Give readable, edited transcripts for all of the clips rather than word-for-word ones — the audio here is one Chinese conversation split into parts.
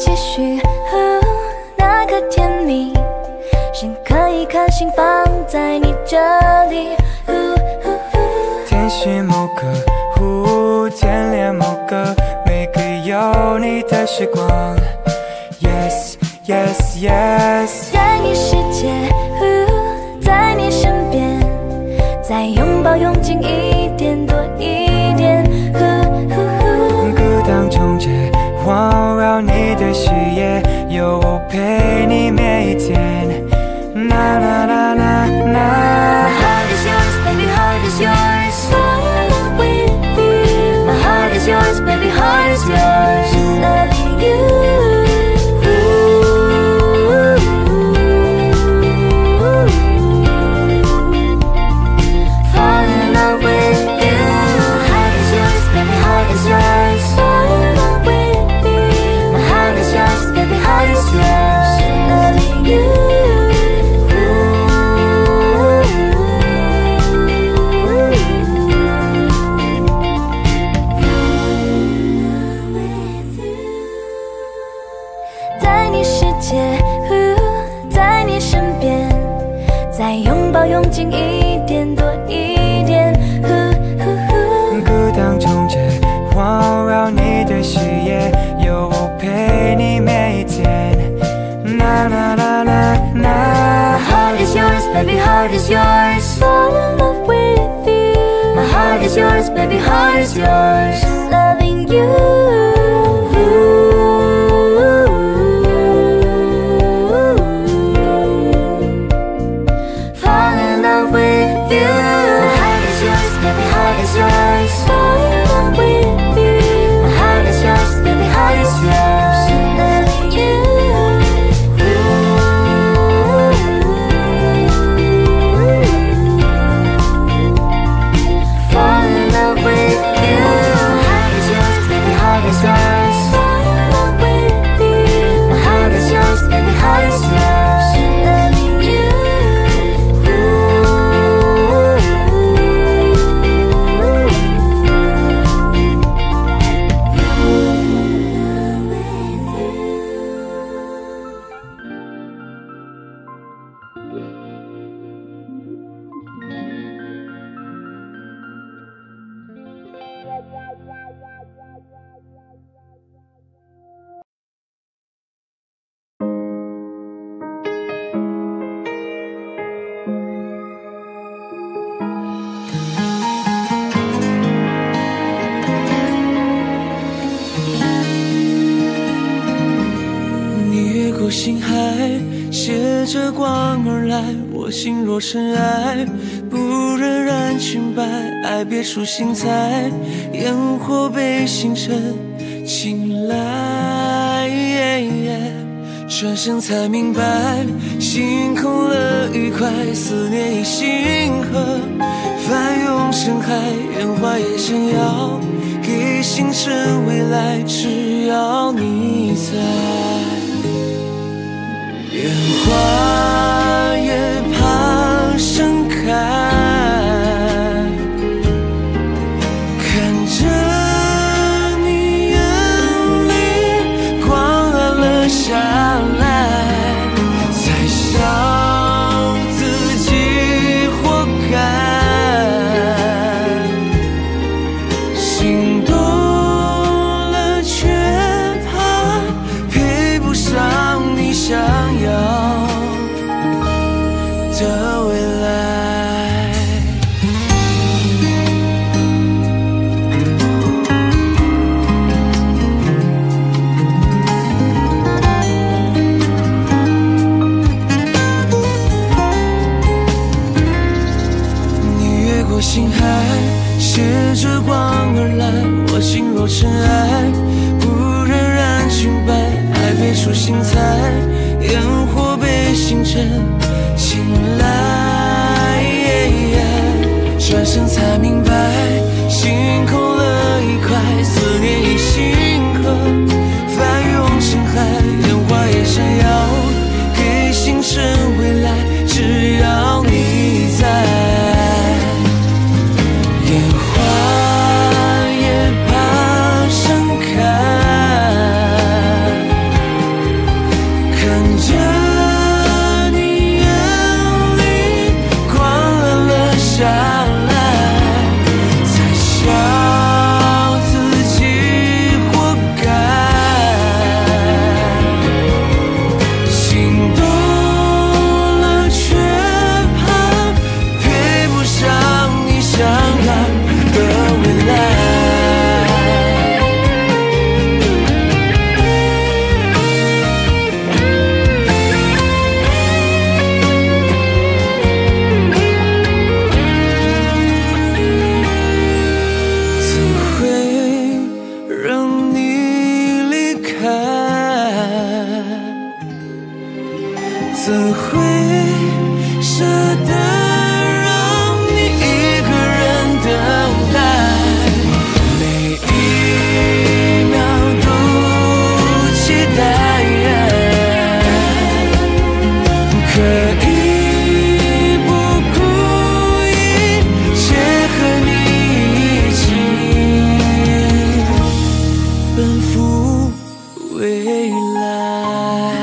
继续和那个甜蜜，心可以颗心放在你这里。天使某个湖，眷恋某个每个有你的时光。Yes Yes Yes， 在你世界，在你身边，再拥抱用尽一点多一点。孤单终结，环绕你的视野，有我陪你每一天。啦啦啦啦啦。My heart is yours, baby, heart is yours. Fall in love with you. My heart is yours, baby, heart is yours. Love you.Baby, heart is yours. Fall in love with you. My heart is yours, baby, heart is yours. Loving you.心若尘埃，不荏苒裙摆，爱别出心裁，烟火被星辰青睐。转身才明白，心空了愉快，思念已星河翻涌成海，烟花也闪耀，给星辰未来，只要你在。烟花也怕盛开，看着你眼里光暗了下来，才笑自己活该。心动了却怕配不上你想要的未来，你越过星海，携着光而来，我心若尘埃，不荏苒裙摆，爱别出心裁，烟火被星辰。醒来，转身才明白，心空了一块，思念已星河翻涌成海，烟花也闪耀，给星辰未来，只要你在。烟花也怕盛开。的让你一个人等待，每一秒都期待，可以不顾一切和你一起奔赴未来。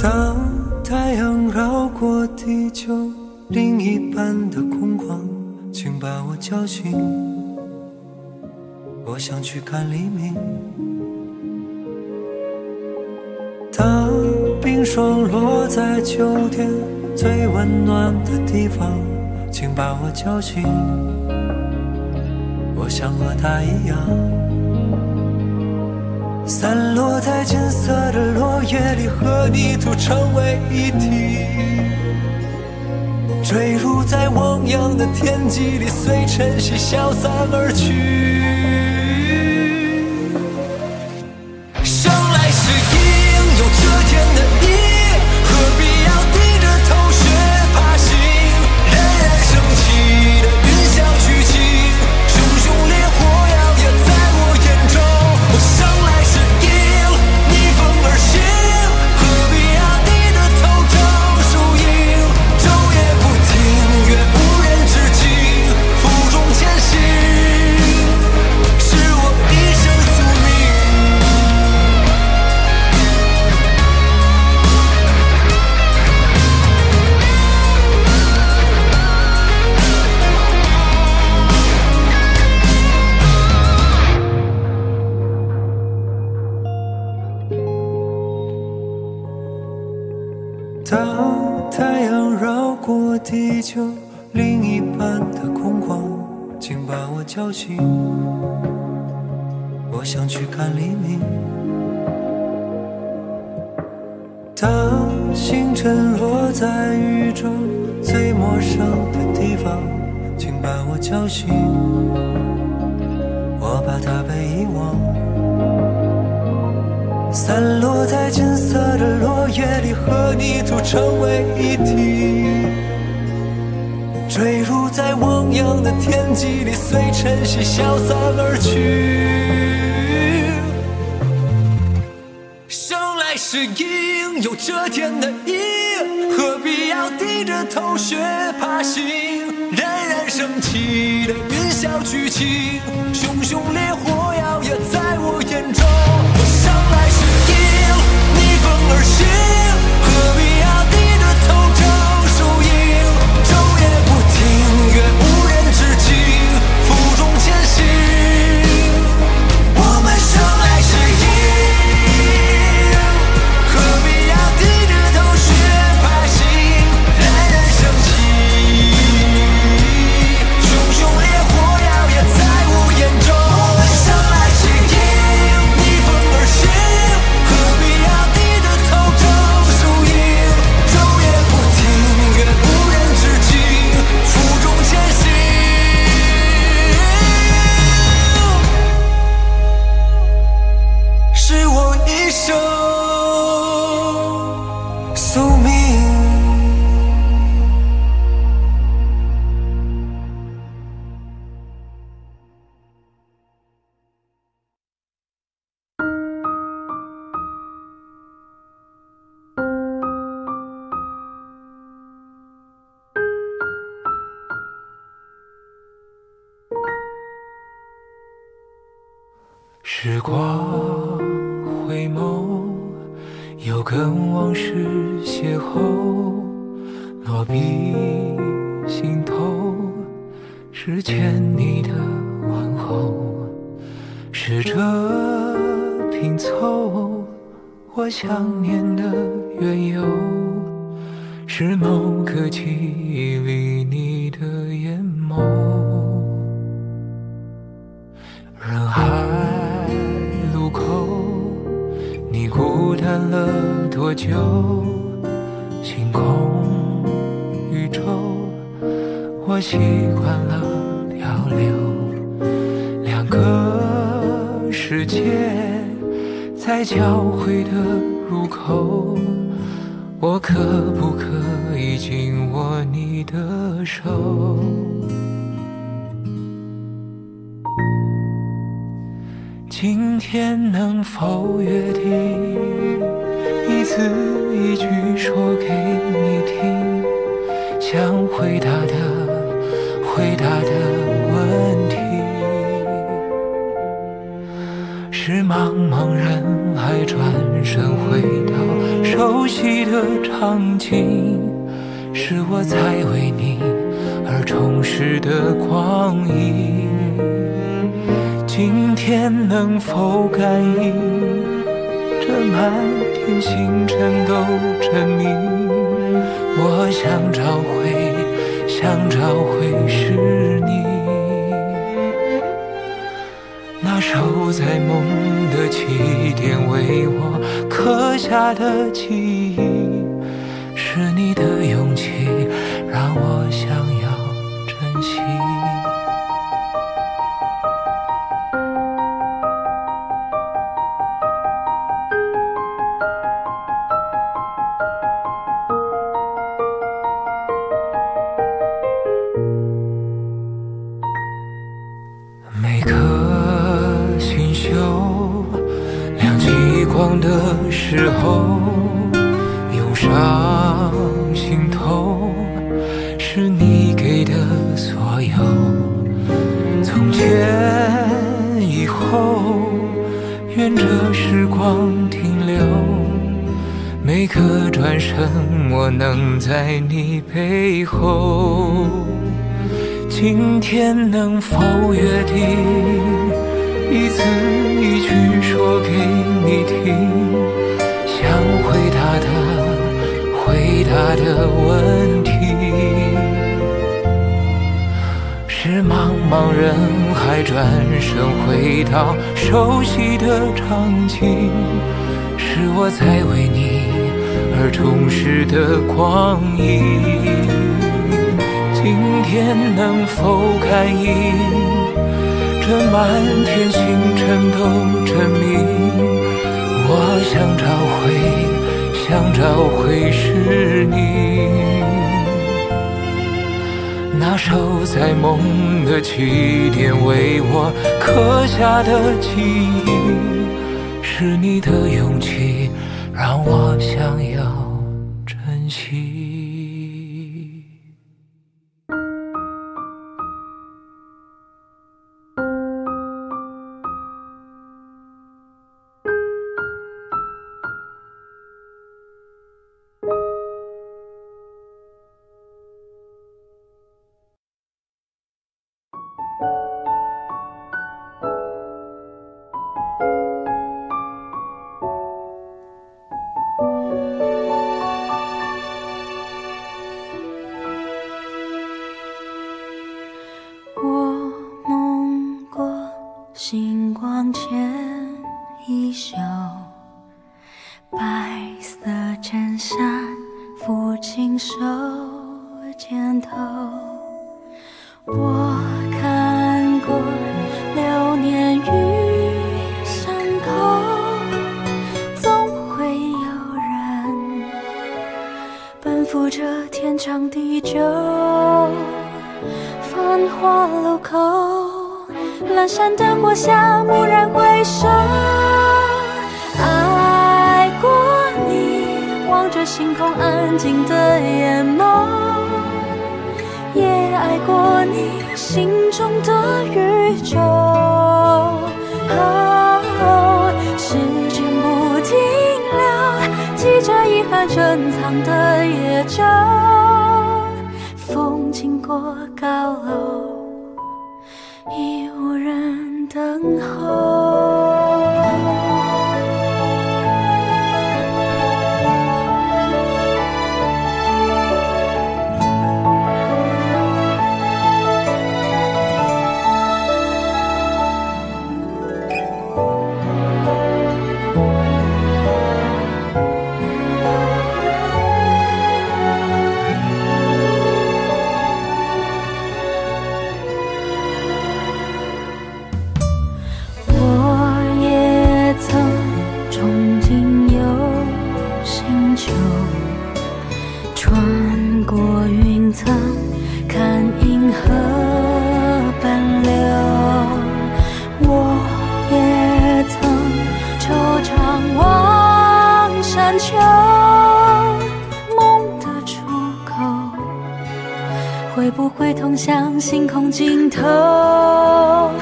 当太阳绕过地球另一半的空旷，请把我叫醒，我想去看黎明。当冰霜落在秋天最温暖的地方，请把我叫醒，我想和他一样。散落在金色的落叶里，和泥土成为一体，坠入在汪洋的天际里，随晨曦消散而去。生来是因有遮天的意，何必要低着头学爬行，冉冉升起的云霄举起，熊熊烈火摇曳在我眼中。我生当太阳绕过地球另一半的空旷，请把我叫醒，我想去看黎明。当星辰落在宇宙最陌生的地方，请把我叫醒，我怕它被遗忘。散落在金色的落叶里，和泥土成为一体，坠入在汪洋的天际里，随晨曦消散而去。生来是因有遮天的意，何必要低着头学爬行，冉冉升起的云霄举起，熊熊烈火摇曳在我眼中。我生来是因逆风而行，何必要低着头找输赢，昼夜不停，越无人知境，负重前行。我们生来是因，何必要低着头学爬行，冉冉升起，熊熊烈火摇曳在我眼中。我们生来是因逆风而行，时光回眸，又跟往事邂逅，落笔心头是欠你的问候，是这拼凑我想念的缘由，是某个记忆里你的眼眸。梦。人海路口，你孤单了多久？星空宇宙，我习惯了漂流。两个世界在交汇的入口，我可不可以紧握你的手？今天能否约定，一字一句说给你听，想回答的问题，是茫茫人海转身回到熟悉的场景，是我在为你而重拾的光影。今天能否感应，这满天星辰都证明，我想找回，是你。那守在梦的起点，为我刻下的记忆，是你的勇气，让我想要珍惜。的时候，涌上心头，是你给的所有。从前以后，愿这时光停留，每个转身我能在你背后。今天能否约定，一字一句说给你听，想回答的问题，是茫茫人海转身回到熟悉的场景，是我在为你而重拾的光影。今天能否感应，这满天星辰都证明，我想找回，是你。那守在梦的起点，为我刻下的记忆，是你的勇气，让我想要珍惜。星光牵一袖，白色衬衫抚琴手肩头。我看过流年与伤口，总会有人奔赴这天长地久。繁华路口，阑珊灯火下，蓦然回首，爱过你，望着星空安静的眼眸，也爱过你心中的宇宙。哦，时间不停留，记着遗憾珍藏的野舟，风经过高楼，已无人等候。会不会通向星空尽头？蓦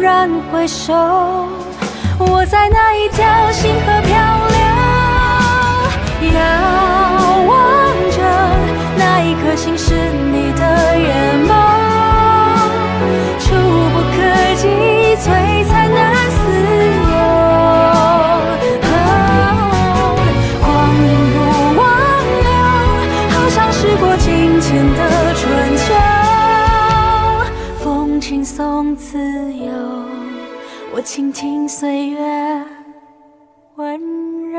然回首，我在那一条星河漂流？遥望着那一颗星，是你的眼眸，触不可及，璀璨难思。 前的春秋，风轻松自由，我倾听岁月温柔。